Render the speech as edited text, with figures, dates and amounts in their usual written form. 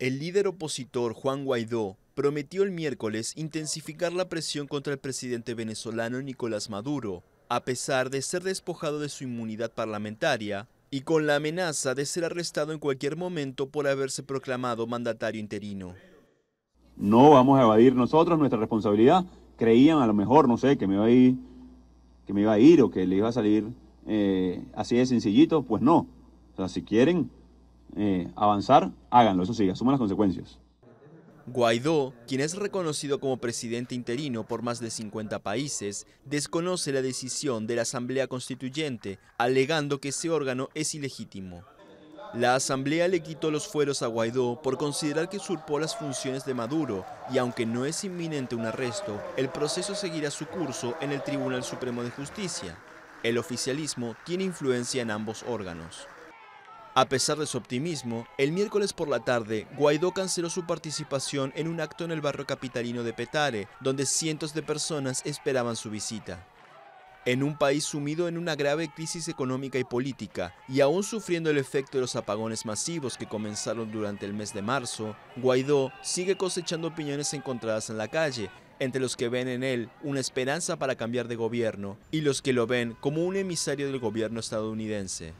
El líder opositor Juan Guaidó prometió el miércoles intensificar la presión contra el presidente venezolano Nicolás Maduro, a pesar de ser despojado de su inmunidad parlamentaria y con la amenaza de ser arrestado en cualquier momento por haberse proclamado mandatario interino. No vamos a evadir nosotros nuestra responsabilidad. Creían a lo mejor, no sé, que me iba a ir o que le iba a salir así de sencillito. Pues no. O sea, si quieren avanzar, háganlo, eso sí, asuman las consecuencias. Guaidó, quien es reconocido como presidente interino por más de 50 países, desconoce la decisión de la Asamblea Constituyente, alegando que ese órgano es ilegítimo. La Asamblea le quitó los fueros a Guaidó por considerar que usurpó las funciones de Maduro, y aunque no es inminente un arresto, el proceso seguirá su curso en el Tribunal Supremo de Justicia. El oficialismo tiene influencia en ambos órganos. A pesar de su optimismo, el miércoles por la tarde, Guaidó canceló su participación en un acto en el barrio capitalino de Petare, donde cientos de personas esperaban su visita. En un país sumido en una grave crisis económica y política, y aún sufriendo el efecto de los apagones masivos que comenzaron durante el mes de marzo, Guaidó sigue cosechando opiniones encontradas en la calle, entre los que ven en él una esperanza para cambiar de gobierno y los que lo ven como un emisario del gobierno estadounidense.